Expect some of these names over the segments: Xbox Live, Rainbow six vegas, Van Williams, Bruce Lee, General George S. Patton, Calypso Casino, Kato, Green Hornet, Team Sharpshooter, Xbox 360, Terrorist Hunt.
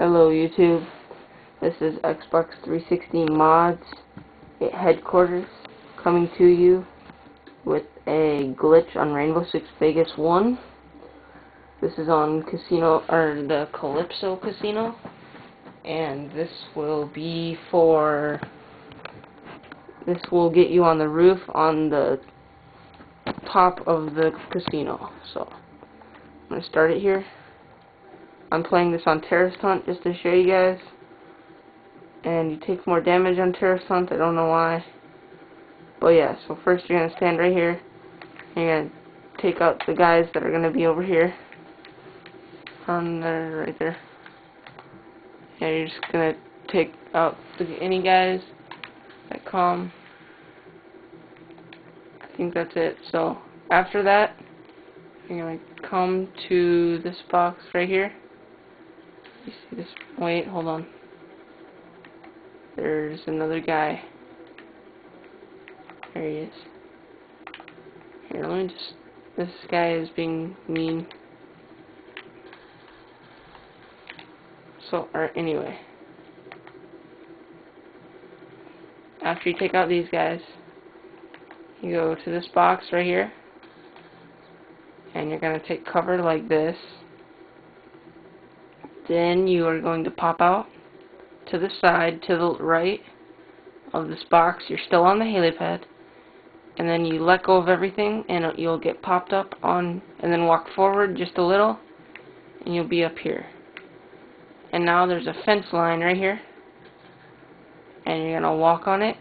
Hello YouTube, this is Xbox 360 Mods at Headquarters coming to you with a glitch on Rainbow Six Vegas 1. This is on Casino, or the Calypso Casino, and this will get you on the roof on the top of the casino. So I'm going to start it here. I'm playing this on Terrorist Hunt just to show you guys, and you take more damage on Terrorist Hunt, I don't know why, but yeah. So first you're going to stand right here, and you're going to take out the guys that are going to be over here, on there, right there, and you're just going to take out any guys that come. I think that's it. So after that, you're going to come to this box right here. You see this? Wait, hold on. There's another guy. There he is. Here, let me just... This guy is being mean. So, or anyway. After you take out these guys, you go to this box right here. And you're going to take cover like this. Then you are going to pop out to the side, to the right of this box. You're still on the helipad, and then you let go of everything, and you'll get popped up on, and then walk forward just a little, and you'll be up here. And now there's a fence line right here, and you're going to walk on it.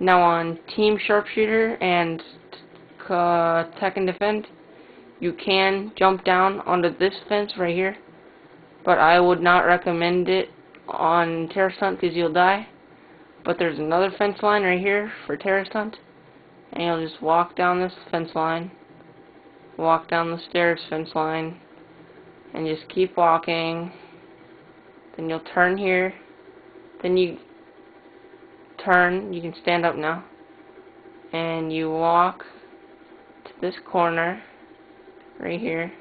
Now on Team Sharpshooter and Tech and Defend, you can jump down onto this fence right here, but I would not recommend it on Terrorist Hunt because you'll die. But there's another fence line right here for Terrorist Hunt, and you'll just walk down this fence line, walk down the stairs fence line, and just keep walking. Then you'll turn here, then you turn, you can stand up now, and you walk to this corner right here.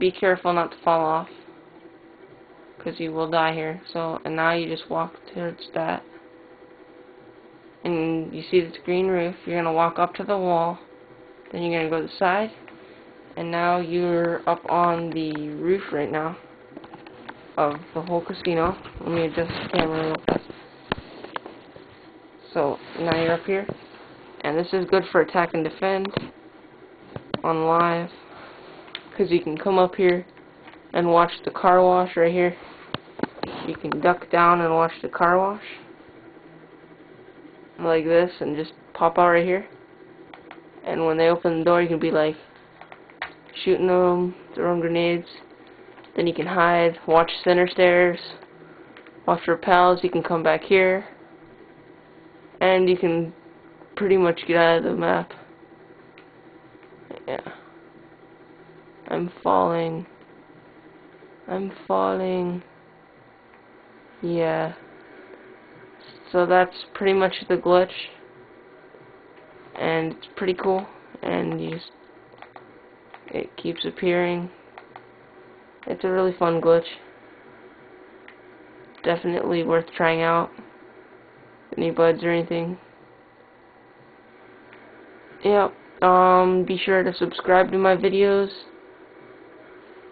Be careful not to fall off, because you will die here. So, and now you just walk towards that, and you see this green roof. You're gonna walk up to the wall, then you're gonna go to the side, and now you're up on the roof right now of the whole casino. Let me adjust the camera real fast. So now you're up here, and this is good for Attack and Defend on live, because you can come up here and watch the car wash right here. You can duck down and watch the car wash like this, and just pop out right here, and when they open the door you can be like shooting them, throwing grenades. Then you can hide, watch center stairs, watch repels. You can come back here, and you can pretty much get out of the map. Yeah, I'm falling. Yeah, so that's pretty much the glitch, and it's pretty cool, and it keeps appearing. It's a really fun glitch, definitely worth trying out. Any buds or anything. Yep. Be sure to subscribe to my videos.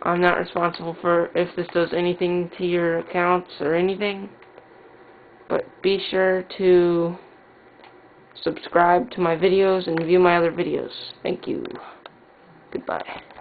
I'm not responsible for if this does anything to your accounts or anything, but be sure to subscribe to my videos and view my other videos. Thank you. Goodbye.